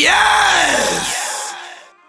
Yes!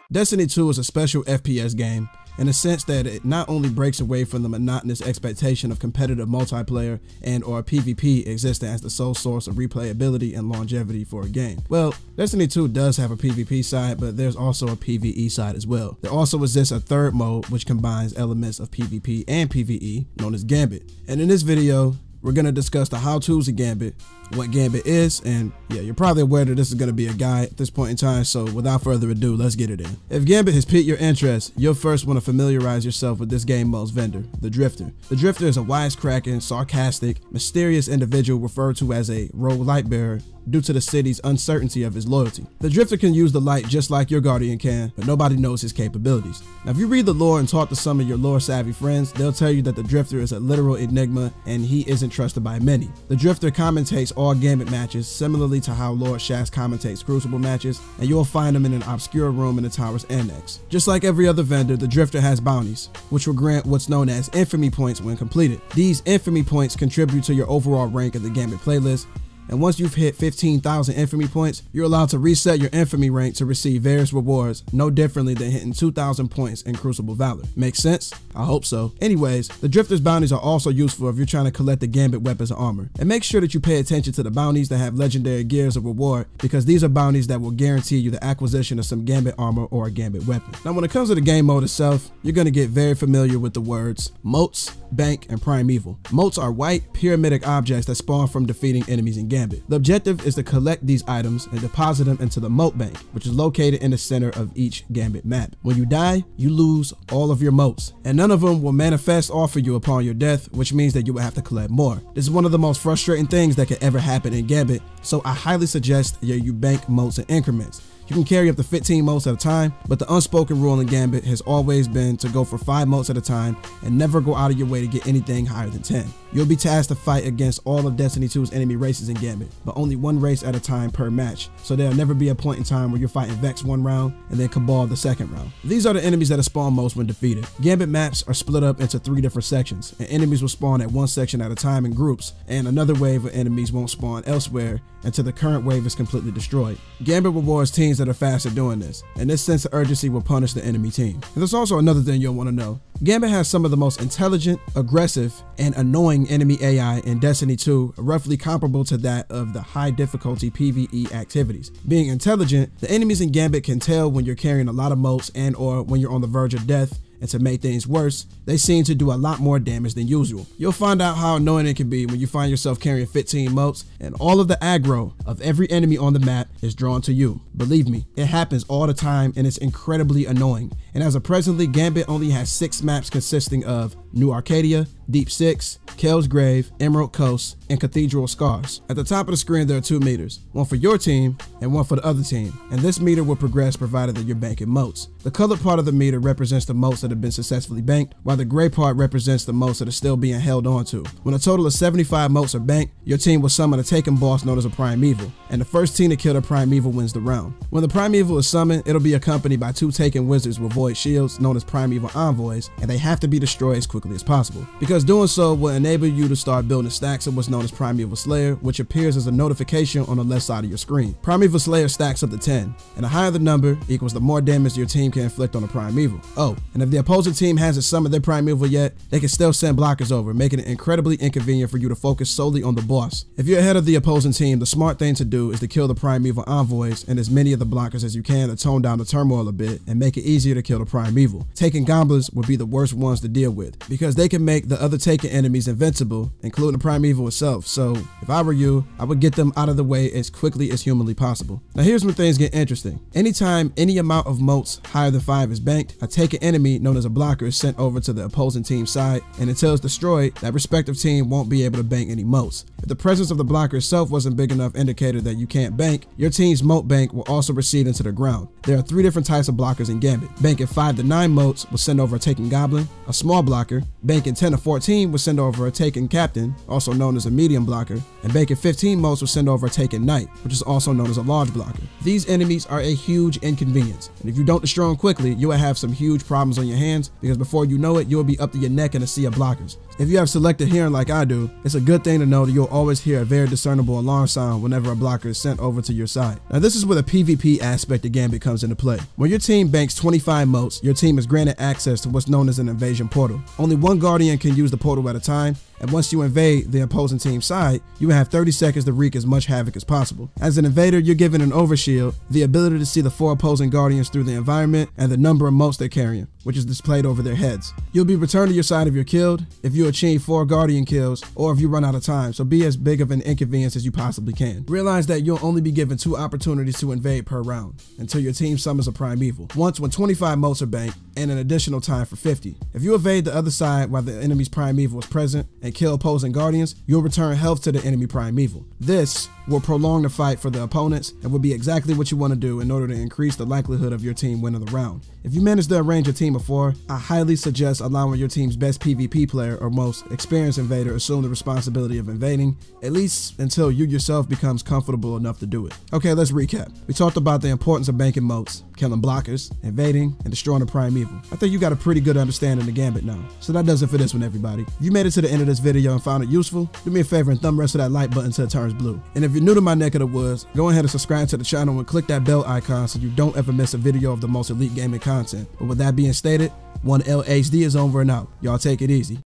Destiny 2 is a special FPS game in the sense that it not only breaks away from the monotonous expectation of competitive multiplayer and or PvP existing as the sole source of replayability and longevity for a game. Well, Destiny 2 does have a PvP side, but there's also a PvE side as well. There also exists a third mode which combines elements of PvP and PvE known as Gambit. And in this video, we're going to discuss the how-tos of Gambit, what Gambit is, and yeah, you're probably aware that this is going to be a guide at this point in time, so without further ado, let's get it in. If Gambit has piqued your interest, you'll first want to familiarize yourself with this game mode's vendor, The Drifter. The Drifter is a wisecracking, sarcastic, mysterious individual referred to as a rogue light-bearer due to the city's uncertainty of his loyalty. The Drifter can use the light just like your Guardian can, but nobody knows his capabilities. Now, if you read the lore and talk to some of your lore-savvy friends, they'll tell you that the Drifter is a literal enigma and he isn't trusted by many. The Drifter commentates all Gambit matches, similarly to how Lord Shaxx commentates Crucible matches, and you'll find him in an obscure room in the tower's annex. Just like every other vendor, the Drifter has bounties, which will grant what's known as infamy points when completed. These infamy points contribute to your overall rank in the Gambit playlist, and once you've hit 15,000 infamy points, you're allowed to reset your infamy rank to receive various rewards, no differently than hitting 2,000 points in Crucible Valor. Makes sense? I hope so. Anyways, the Drifter's bounties are also useful if you're trying to collect the Gambit weapons and armor. And make sure that you pay attention to the bounties that have legendary gears of reward, because these are bounties that will guarantee you the acquisition of some Gambit armor or a Gambit weapon. Now, when it comes to the game mode itself, you're going to get very familiar with the words moats, bank, and primeval. Moats are white, pyramidic objects that spawn from defeating enemies in Gambit. The objective is to collect these items and deposit them into the moat bank, which is located in the center of each Gambit map. When you die, you lose all of your moats, and none of them will manifest or for you upon your death, which means that you will have to collect more. This is one of the most frustrating things that could ever happen in Gambit, so I highly suggest that you bank moats in increments. You can carry up to 15 moats at a time, but the unspoken rule in Gambit has always been to go for 5 moats at a time and never go out of your way to get anything higher than 10. You'll be tasked to fight against all of Destiny 2's enemy races in Gambit, but only one race at a time per match, so there'll never be a point in time where you're fighting Vex one round and then Cabal the second round. These are the enemies that are spawned most when defeated. Gambit maps are split up into 3 different sections, and enemies will spawn at one section at a time in groups, and another wave of enemies won't spawn elsewhere until the current wave is completely destroyed. Gambit rewards teams that are fast at doing this, and this sense of urgency will punish the enemy team. And there's also another thing you'll want to know. Gambit has some of the most intelligent, aggressive, and annoying enemy AI in Destiny 2, roughly comparable to that of the high difficulty PvE activities. Being intelligent, the enemies in Gambit can tell when you're carrying a lot of moats and or when you're on the verge of death, and to make things worse, they seem to do a lot more damage than usual. You'll find out how annoying it can be when you find yourself carrying 15 moats and all of the aggro of every enemy on the map is drawn to you. Believe me, it happens all the time and it's incredibly annoying. And as of presently, Gambit only has 6 maps consisting of New Arcadia, Deep Six, Kell's Grave, Emerald Coast, and Cathedral Scars. At the top of the screen, there are 2 meters, one for your team and one for the other team, and this meter will progress provided that you're banking moats. The colored part of the meter represents the moats that have been successfully banked, while the gray part represents the moats that are still being held on to. When a total of 75 moats are banked, your team will summon a taken boss known as a Primeval, and the first team to kill the Primeval wins the round. When the Primeval is summoned, it'll be accompanied by 2 taken wizards with void shields known as Primeval Envoys, and they have to be destroyed as quickly as possible, because doing so will enable you to start building stacks of what's known as Primeval Slayer, which appears as a notification on the left side of your screen. Primeval Slayer stacks up to 10, and the higher the number equals the more damage your team can inflict on a Primeval. Oh, and if the opposing team hasn't summoned their Primeval yet, they can still send blockers over, making it incredibly inconvenient for you to focus solely on the boss. If you're ahead of the opposing team, the smart thing to do is to kill the Primeval Envoys and as many of the blockers as you can to tone down the turmoil a bit and make it easier to kill the Primeval. Taken goblins would be the worst ones to deal with, because they can make the other taken enemies invincible, including the Primeval itself, so if I were you, I would get them out of the way as quickly as humanly possible. Now here's when things get interesting. Anytime any amount of moats higher than 5 is banked, a taken enemy known as a blocker is sent over to the opposing team's side, and until it's destroyed, that respective team won't be able to bank any moats. If the presence of the blocker itself wasn't big enough indicator that you can't bank, your team's moat bank will also recede into the ground. There are 3 different types of blockers in Gambit. Banking 5 to 9 moats will send over a taken goblin, a small blocker. Banking 10 to 14 will send over a taken captain, also known as a medium blocker, and Bacon 15 most will send over a Taken Knight, which is also known as a large blocker. These enemies are a huge inconvenience, and if you don't destroy them quickly, you will have some huge problems on your hands, because before you know it, you'll be up to your neck in a sea of blockers. If you have selected hearing like I do, it's a good thing to know that you'll always hear a very discernible alarm sound whenever a blocker is sent over to your side. Now this is where the PvP aspect again becomes into play. When your team banks 25 moats, your team is granted access to what's known as an invasion portal. Only one guardian can use the portal at a time, and once you invade the opposing team's side, you will have 30 seconds to wreak as much havoc as possible. As an invader, you're given an overshield, the ability to see the four opposing guardians through the environment, and the number of moats they're carrying, which is displayed over their heads. You'll be returned to your side if you're killed, if you achieve 4 guardian kills, or if you run out of time, so be as big of an inconvenience as you possibly can. Realize that you'll only be given 2 opportunities to invade per round, until your team summons a primeval, once when 25 moats are banked, and an additional time for 50. If you evade the other side while the enemy's primeval is present, and kill opposing guardians, you'll return health to the enemy primeval. This will prolong the fight for the opponents and will be exactly what you want to do in order to increase the likelihood of your team winning the round. If you manage to arrange a team of 4, I highly suggest allowing your team's best PvP player or most experienced invader assume the responsibility of invading, at least until you yourself becomes comfortable enough to do it. Okay, let's recap. We talked about the importance of banking moats, killing blockers, invading, and destroying the primeval. I think you got a pretty good understanding of the gambit now. So that does it for this one, everybody. If you made it to the end of this video and found it useful, do me a favor and thumb rest of that like button until it turns blue. And if you're new to my neck of the woods, go ahead and subscribe to the channel and click that bell icon so you don't ever miss a video of the most elite gaming content. But with that being stated, 1LHD is over and out. Y'all take it easy.